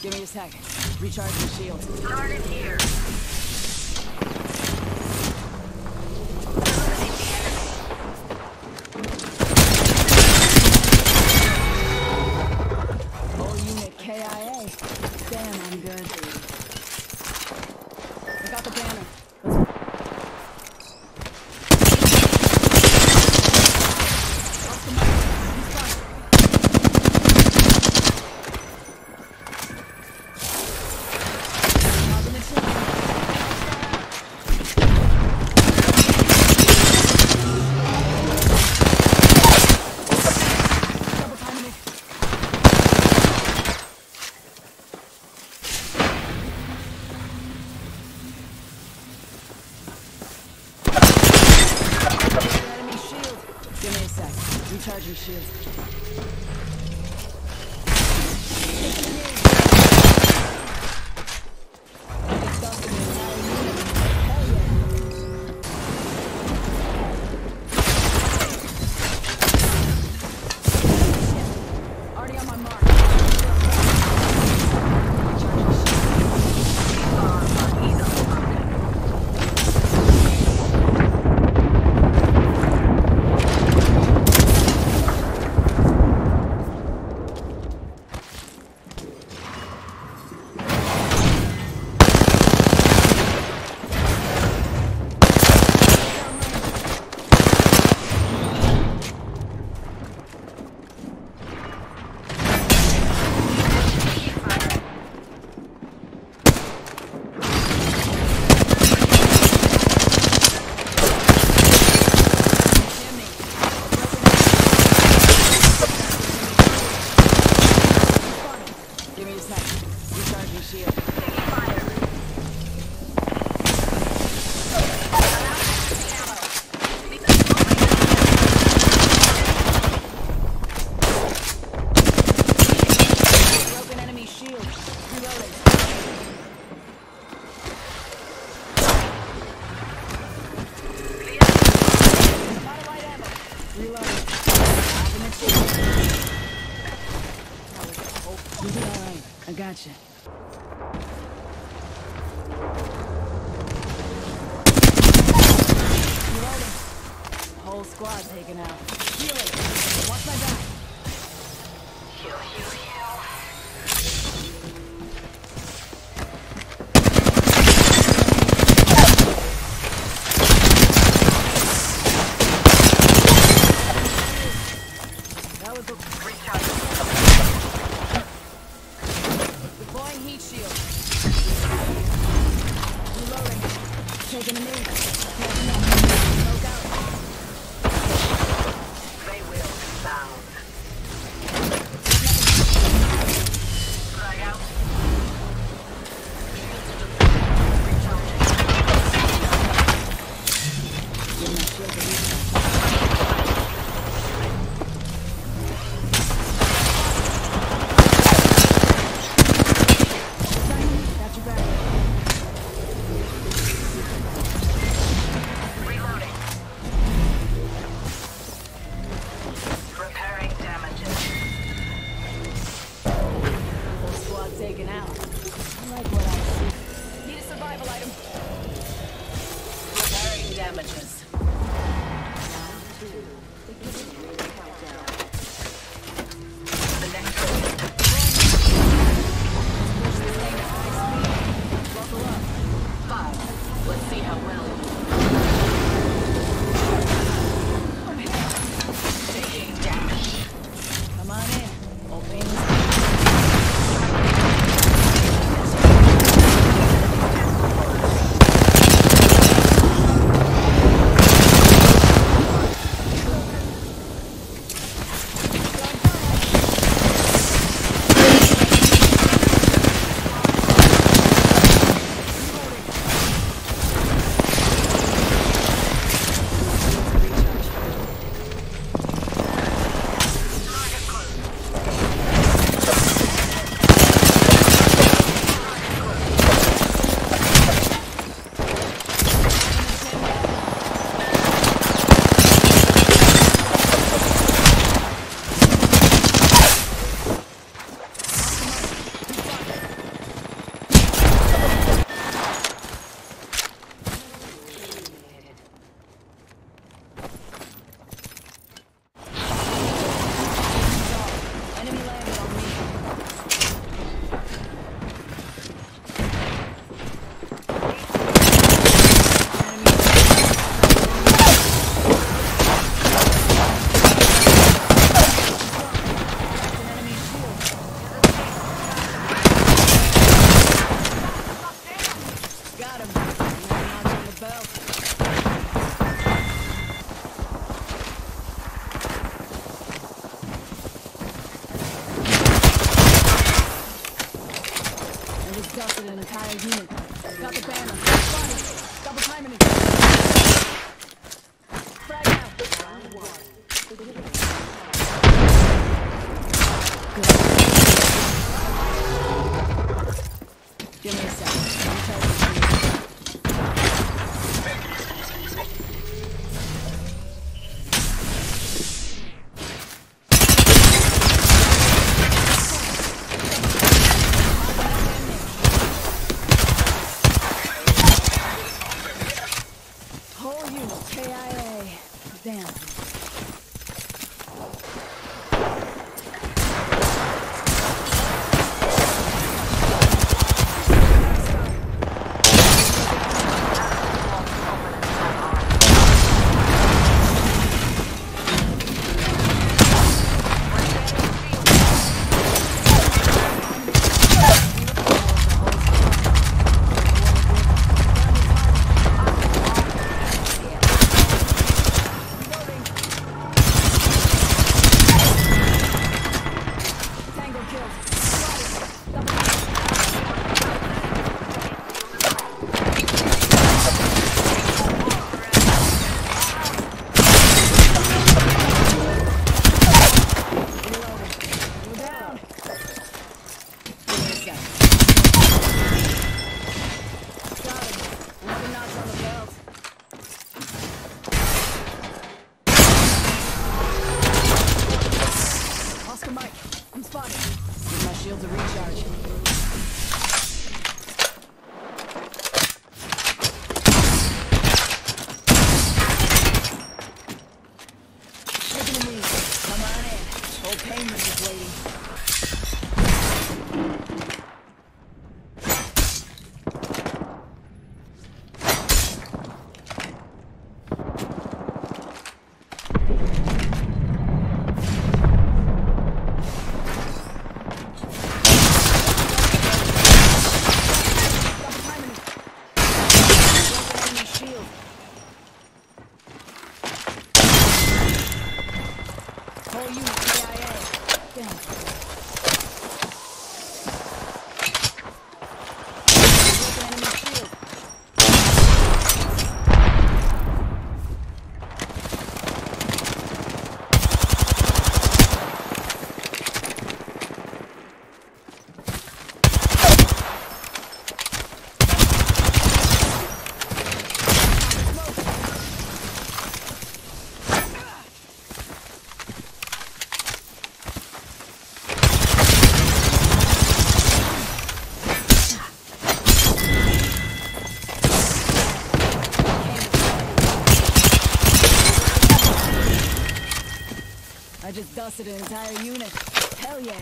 Give me a second. Recharge the shield. Guard it here. Whole unit KIA. Damn, I'm good. I got the banner. Recharge your shield. Already on my mark. Recharge your shield. Taking fire. Broken enemy shield. Reloading. Modified ammo. Reloading. You'll be alright. I gotcha. Reloading. Whole squad taken out. Healing. Watch my back. Heal, heal, heal. That was a recharge. Deploying heat shield. Reloading. Taking a move. Smoke out. They will sound. Flag out. Shields are recharging. Taken out. I like what I see. Need a survival item. Repairing damages. The next one. Buckle up. 5. Let's see how well. I'm here. Taking damage. Come on in. Open. exhausted an entire unit. Got the banner. Double timing again. Frag out. Round one. Good. Give me a second. Just dusted an entire unit. Hell yeah.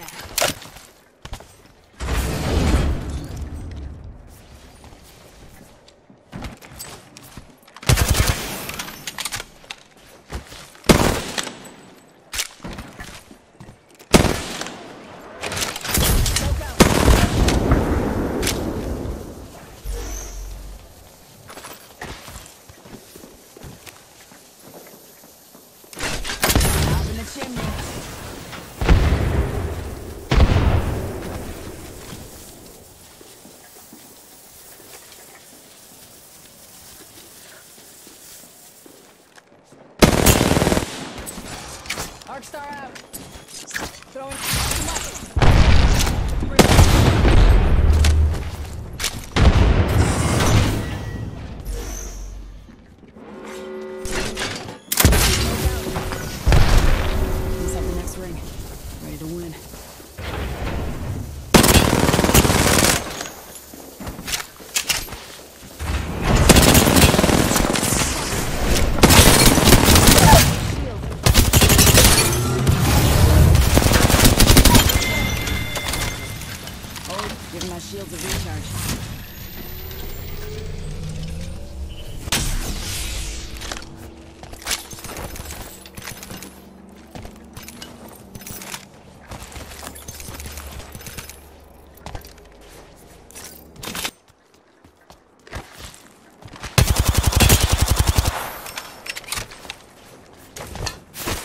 Arcstar out. Throwing he's up the next ring. Ready to win. Shields of recharge.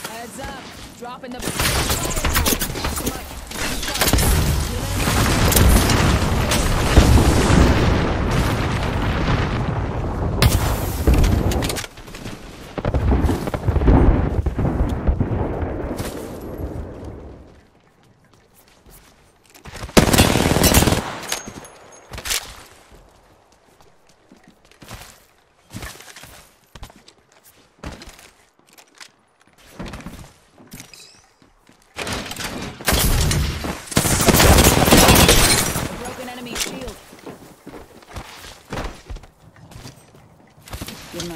Heads up, dropping the. Come on.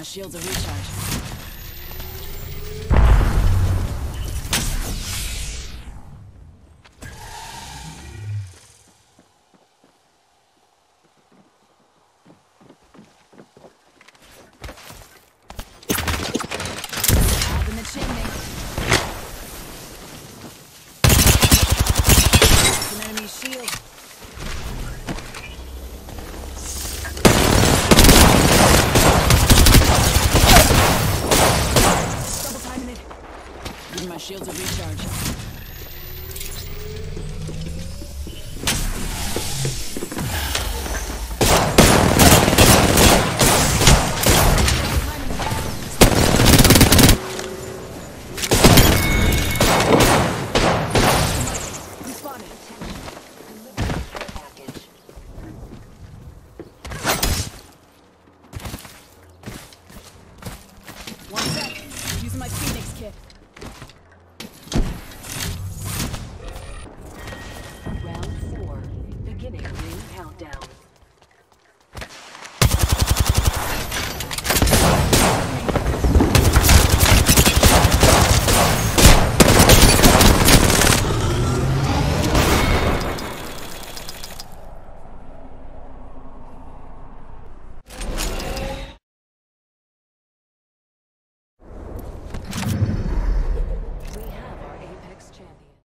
shields are recharged. Shields are recharged. One sec. Using my Phoenix kit.